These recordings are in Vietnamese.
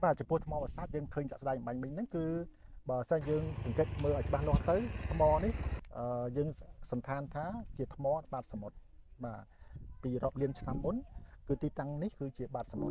và chỉ buộc mò và sát dân khơi chặt đây mạnh mình đến cứ bờ sang dương sừng kết mưa ở ban lo tới mò đấy dương sầm than thá chỉ mò bạt sầm một mà bị rọp liên trăm bốn cứ ti tăng đấy cứ chỉ bạt sầm một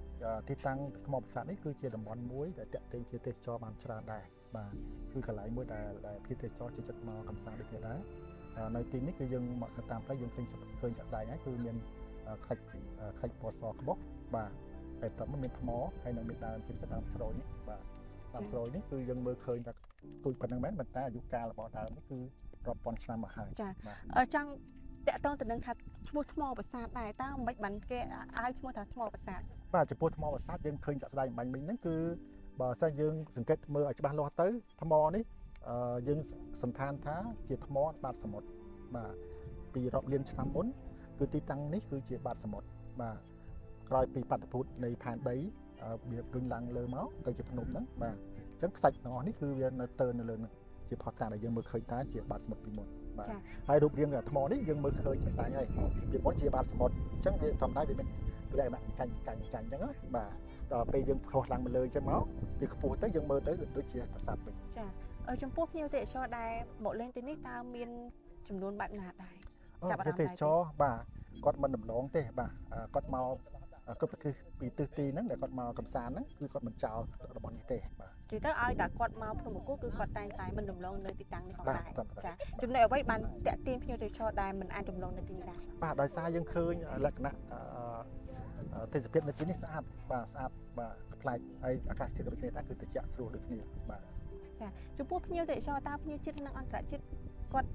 thì tăng một sản ấy cứ chia làm món muối để tiện thêm phía cho bàn trà đài và cứ cả lấy muối đài là phía tây cho chỉ chặt màu cầm sáng được thế đấy nơi tin nick cái dương mọi người tam cái dương kinh khơi chặt dài ấy cứ miền sạch sạch bò sò bóc và để tấm miền mó hay là miền đàn chim sẻ làm rồi nhé và làm rồi đấy cứ dương mưa khơi là tôi phần năng mét mình ta dùng ca là bỏ đá cứ rọp bòn sam mà hại ở trong tại tao từ nâng thạch mua thau mò bờ sạt này tao mấy bắn kẹ ai mua thau mò bờ sạt và chỉ mua thau mò bờ sạt dân khơi chặt dài mạnh mình đến cứ bờ sang dân sừng kết mưa ở chỗ ban lo tới thau mò đấy dân sầm than thá chỉ thau mò bạt sầm một mà bị rọp liên trăm bốn cứ ti tăng đấy cứ chỉ bạt sầm một mà rồi bị bạt phụt này than đấy bị rung lăng lơ máu từ chỉ nụm đó mà chấn sạch nó đấy cứ về tơ nó lên chỉ phật cả là dân mưa khơi tá chỉ bạt sầm một bị một hai đục riêng là thò đấy nhưng mới khơi chặt dài ngay việc món chia bát một chẳng riêng thầm đây mình lại bạn cành chẳng á mà bây giờ khâu làng mình lời cho máu thì phụ tới dân mơ tới được đối chia sạt mình ở trong quốc nhiều thể cho đài bộ lên tiếng ta miên chùm luôn bạn là đài thể cho bà con mình đầm nón thế bà con mau cứ bị tự ti nữa để con mau cầm sàn nữa cứ con mình chào bọn như thế chỉ tới ai cả con mau không một cú cứ con tay tay mình đầm lon nơi tì tăng không lại chả chúng này ở bên bàn tẹt tim nhiều để cho đài mình ăn đầm lon nơi tì đài và đòi xa dân khơi lật nặng thế giới nơi tì này xã và lại ai cả thế giới này đã cứ tự chạm sâu được nhiều mà chả chúng búp nhiều để cho ta nhiều chiếc năng ăn cả chiếc con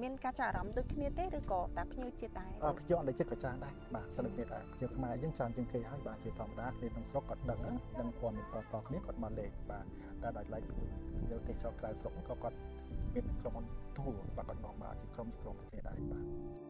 miền cá trà rắm được như thế rồi có tạp nhiều chiếc đài chọn để chiếc cá trà đây mà sao được vậy việc mà dân tràn trên cây hai bà chỉ thòng đá nên nông sóc còn đằng còn mình còn miếng còn mà lệ và đã đòi lấy nhiều để cho cây sống còn miếng còn thu và còn nọ mà chỉ không như thế này bà